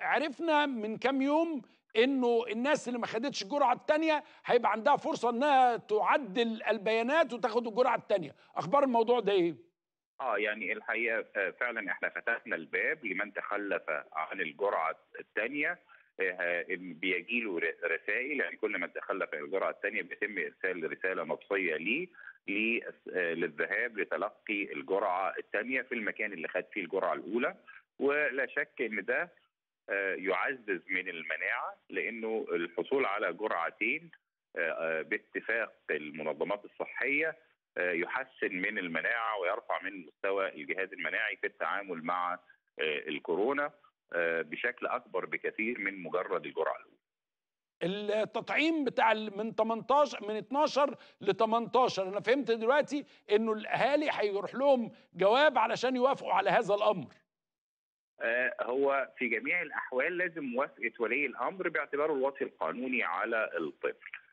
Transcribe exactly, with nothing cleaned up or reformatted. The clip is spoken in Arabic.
عرفنا من كام يوم انه الناس اللي ما خدتش الجرعه الثانيه هيبقى عندها فرصه انها تعدل البيانات وتاخد الجرعه الثانيه، اخبار الموضوع ده ايه؟ اه يعني الحقيقه فعلا احنا فتحنا الباب لمن تخلف عن الجرعه الثانيه، بيجي له رسائل، يعني كل ما تخلف عن الجرعه الثانيه بيتم ارسال رساله نصيه ليه للذهاب لتلقي الجرعه الثانيه في المكان اللي خد فيه الجرعه الاولى. ولا شك ان ده يعزز من المناعه، لانه الحصول على جرعتين باتفاق المنظمات الصحيه يحسن من المناعه ويرفع من مستوى الجهاز المناعي في التعامل مع الكورونا بشكل اكبر بكثير من مجرد الجرعه الاولى. التطعيم بتاع من تمنتاشر من اتناشر ل تمنتاشر، انا فهمت دلوقتي انه الاهالي هيروح لهم جواب علشان يوافقوا على هذا الامر. هو في جميع الأحوال لازم موافقة ولي الأمر باعتباره الوصي القانوني على الطفل.